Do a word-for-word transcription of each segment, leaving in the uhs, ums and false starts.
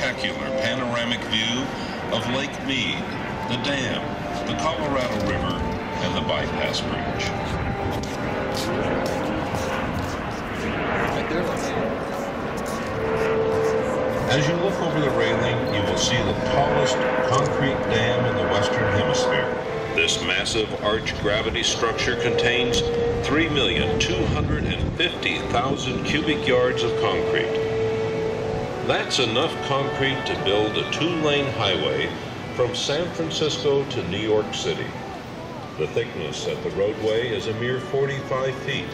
spectacular panoramic view of Lake Mead, the dam, the Colorado River, and the bypass bridge. As you look over the railing, you will see the tallest concrete dam in the Western Hemisphere. This massive arch gravity structure contains three million two hundred fifty thousand cubic yards of concrete. That's enough concrete to build a two-lane highway from San Francisco to New York City. The thickness at the roadway is a mere forty-five feet,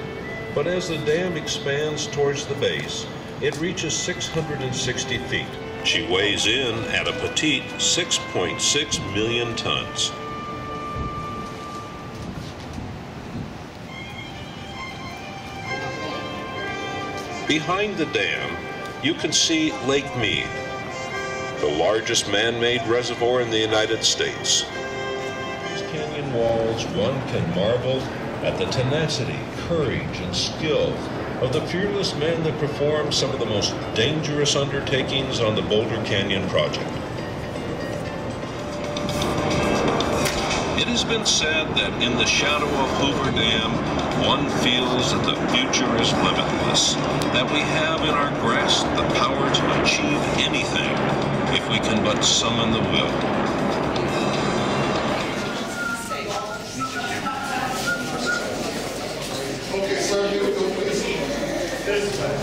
but as the dam expands towards the base, it reaches six hundred sixty feet. She weighs in at a petite six point six million tons. Behind the dam, you can see Lake Mead, the largest man-made reservoir in the United States. These canyon walls, one can marvel at the tenacity, courage, and skill of the fearless men that performed some of the most dangerous undertakings on the Boulder Canyon project. It has been said that in the shadow of Hoover Dam, one feels that the future is limitless, that we have in our grasp the power to achieve anything if we can but summon the will. Okay, sir, you go please. This way.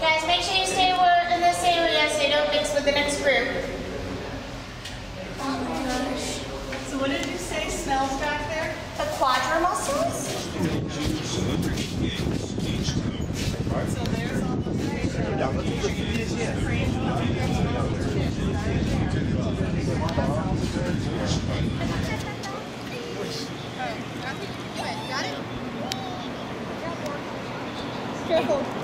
Guys, make sure you stay in the same area so you don't mix with the next group. Oh my gosh. So what did you say smells back there? The quadra mussels? So there's all those things. Got it? Careful.